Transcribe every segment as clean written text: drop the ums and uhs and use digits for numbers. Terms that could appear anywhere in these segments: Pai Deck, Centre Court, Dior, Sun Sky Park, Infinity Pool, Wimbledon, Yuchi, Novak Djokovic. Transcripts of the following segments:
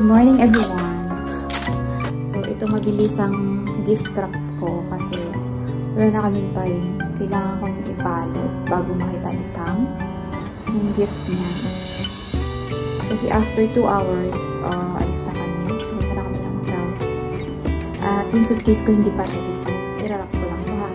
Good morning everyone! So, ito mabilis ang gift wrap ko kasi wala na kaming time. Kailangan kong ipalot bago makita ni Tam yung gift niya. Kasi after 2 hours, alis na kami. Wala na kami ng tao. At yung suitcase ko hindi pa nalis. Irarap ko lang ito ha.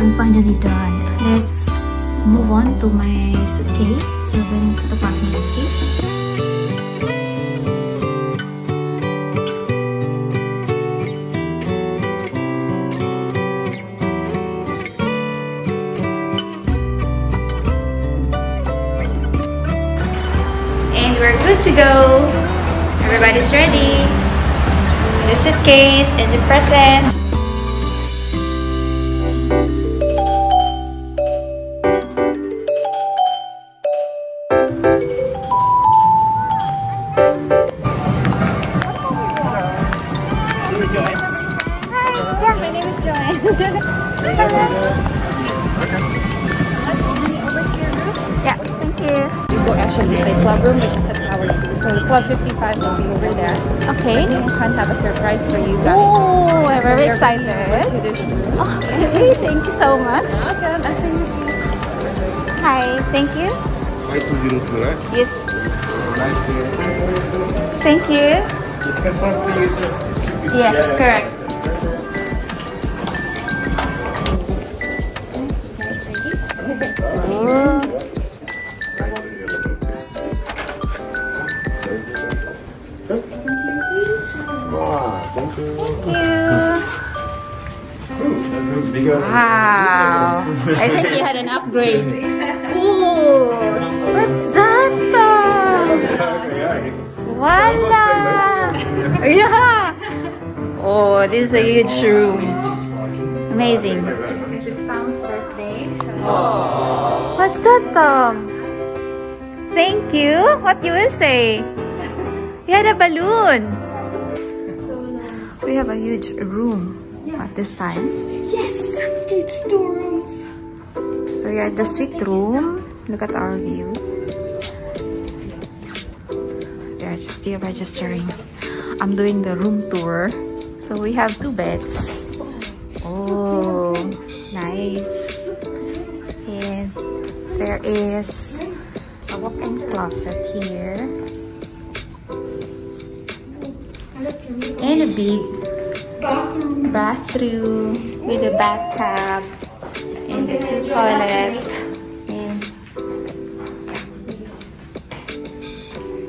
I'm finally done. Let's move on to my suitcase. So we're going to pack my suitcase. And we're good to go. Everybody's ready. The suitcase and the present. Actually, it's a club room, which is a tower too. So the Club 55 will be over there. Okay. And we can have a surprise for you guys. Oh, I'm very excited. Okay, thank you so much. Welcome. Hi, thank you. Yes. Thank you. It's confirmed for you, sir. Yes, correct. Wow! I think you had an upgrade. Ooh! What's that? Voila! Yeah! Oh, this is a huge room. Amazing. This is Tom's birthday. So what's that, Tom? Thank you. What you will say? You had a balloon. We have a huge room. At this time, yes, it's 2 rooms. So we are at the suite room. Look at our view. We are still registering. I'm doing the room tour. So we have 2 beds. Oh, nice! And there is a walk-in closet here, and a big bathroom with a bathtub and the 2 toilets and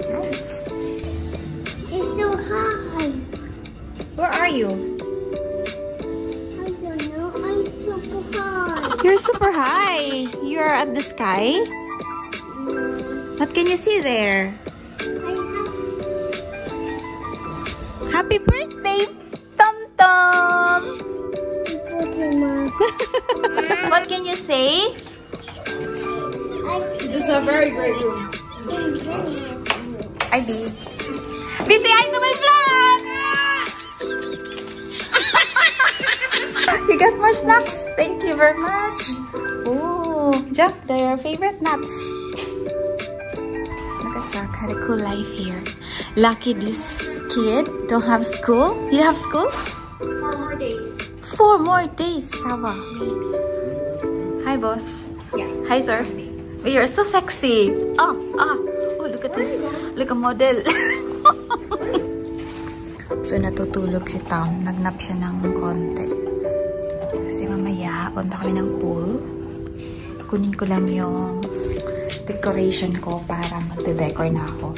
nice. It's so hot. Where are you? I don't know. I'm super high. You're super high. You're at the sky. What can you see there? Happy birthday! What can you say? This is a very great room. I did. We say hi to my vlog! We got more snacks. Thank you very much. Oh, Jack, they're your favorite nuts. Look at Jack, had a cool life here. Lucky this kid don't have school. You have school? 4 more days. 4 more days, Sava. Maybe. Hi, boss. Yeah. Hi, sir. You're so sexy. Oh, look at this. Look, a model. So, natutulog si Tom. Nagnap siya ng konti. Kasi mamaya, punta kami ng pool. Kunin ko lang yung decoration ko para magde-decor na ako.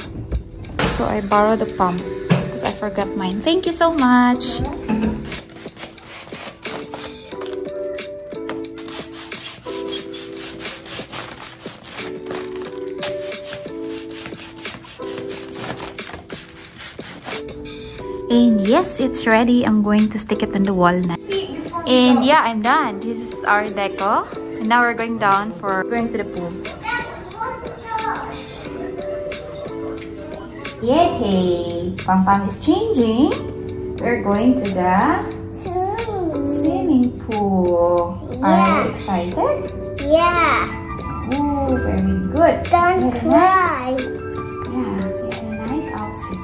So, I borrowed the pump because I forgot mine. Thank you so much. And yes, it's ready. I'm going to stick it on the wall now. And yeah, I'm done. This is our deco. And now we're going down for going to the pool. Yay! Pam Pam is changing. We're going to the swimming pool. Yeah. Are you excited? Yeah. Oh, very good. Don't very cry. Nice. Yeah, very nice outfit.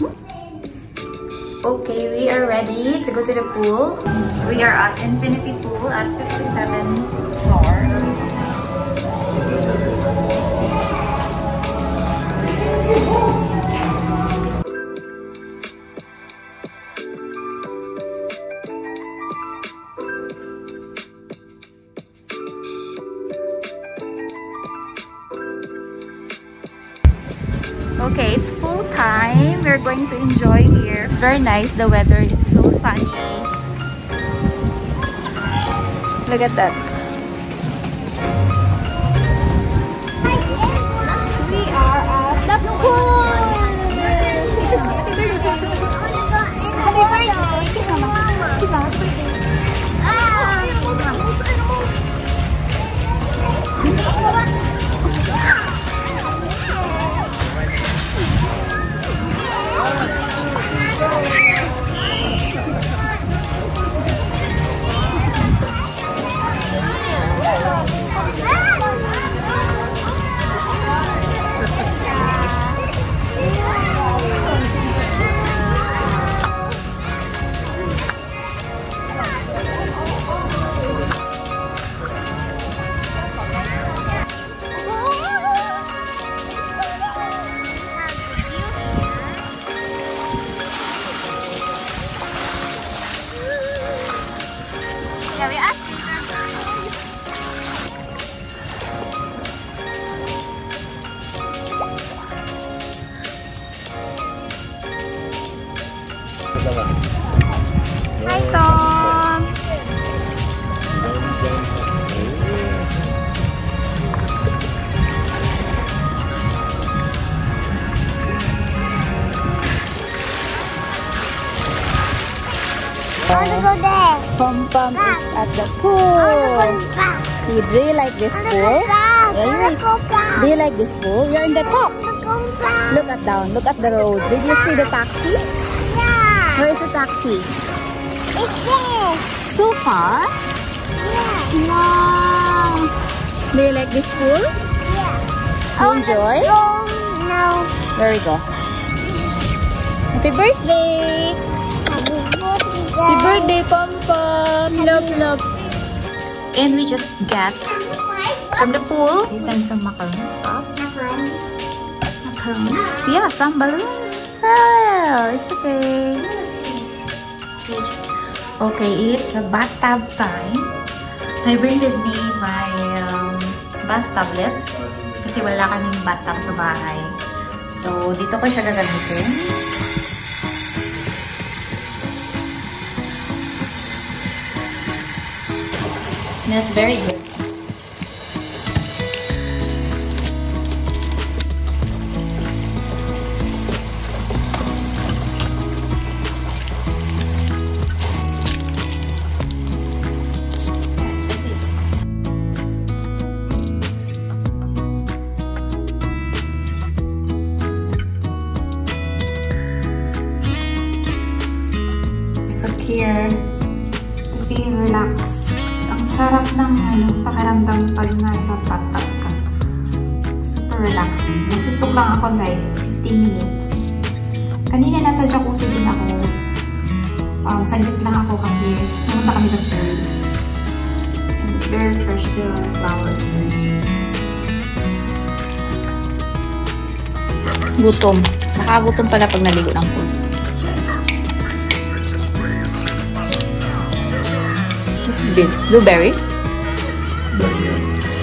Like this. Hmm? Okay, we are ready to go to the pool. We are at Infinity Pool at 57th floor. Okay, it's pool time. We're going to enjoy here. It's very nice. The weather is so sunny. Look at that. We are at the pool. Hi Tom! I want to go there! Pom Pom is at the pool! Do you really like this pool? Do you like this pool? You're in the top! Look at down, look at the road. Did you see the taxi? Where is the taxi? It's there. So far? Yeah. Wow. Do you like this pool? Yeah. You enjoy? No. There we go. Happy birthday. Happy birthday. Happy birthday, Pom Pom. Love, love. And we just got from the pool. We sent some macarons for us. Macarons. Macarons. Yeah, some balloons. Oh, it's okay. Okay, it's a bathtub time. I bring with me my bath tablet kasi wala kaming bathtub sa bahay. So, dito ko siya gagamitin. It smells very good. Here to feel relaxed. Ang sarap ng pakiramdam pag nasa bathtub ka. Super relaxing. Nagsusok lang ako like 15 minutes. Kanina nasa jacuzzi din ako. Saglit lang ako kasi namunta kami sa pool. And it's very fresh feel of flowers and leaves. Gutom. Nakagutom pala pag naligo ng pool. Blueberry,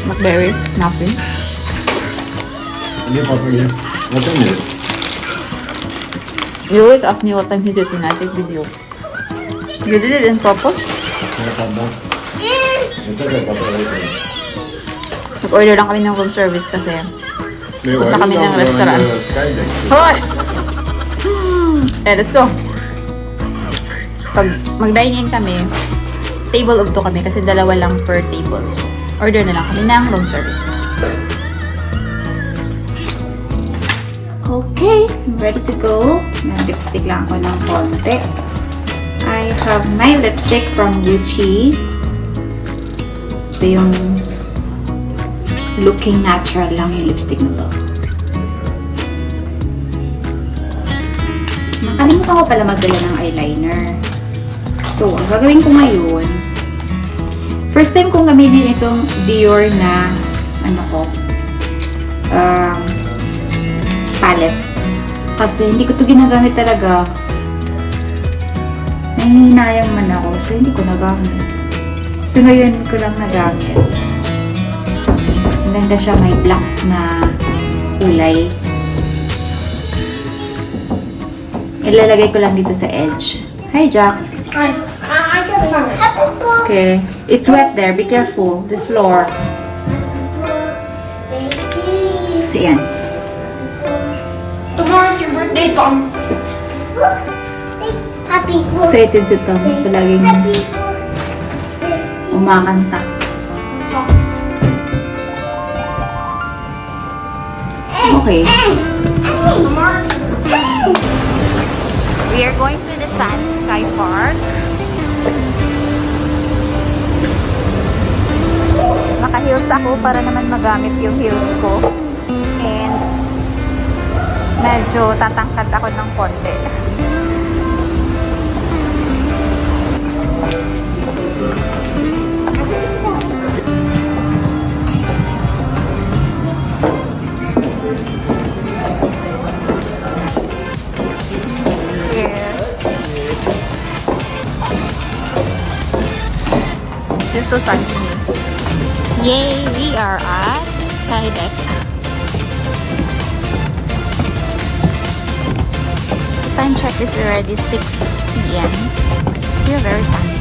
blackberry, nothing. What time is it? You always ask me what time is it when I take video. You did it in purpose? Nag-order lang kami ng room service kasi punta kami ng restaurant. Hoy! Eh, let's go. Pag mag-dining kami, table of two kami kasi dalawa lang per table. Order na lang kami ng room service. Okay, I'm ready to go. Nag-lipstick lang ako ng konti. I have my lipstick from Yuchi. Ito yung looking natural lang yung lipstick na to. Nakalimutan ko pala magdala ng eyeliner. So, ang gagawin ko ngayon, first time kong gamitin itong Dior na ano ko, palette. Kasi hindi ko ito ginagamit talaga. Nahihinayang man ako, so hindi ko nagamit. So, ngayon ko lang nagamit. Ang ganda siya, may black na kulay. Ilalagay ko lang dito sa edge. Hi, Jack! Okay, it's wet there. Be careful. The floor. So, yan. Tomorrow's your birthday, Tom. Happy. Excited si Tom. Palaging umakanta. Okay. We are going to the Sun Sky Park. Naka-heels ako para naman magamit yung heels ko. And medyo tatangkad ako ng konti. This was actually. Yay! We are at Pai Deck. The time check is already 6 p.m. Still very sunny.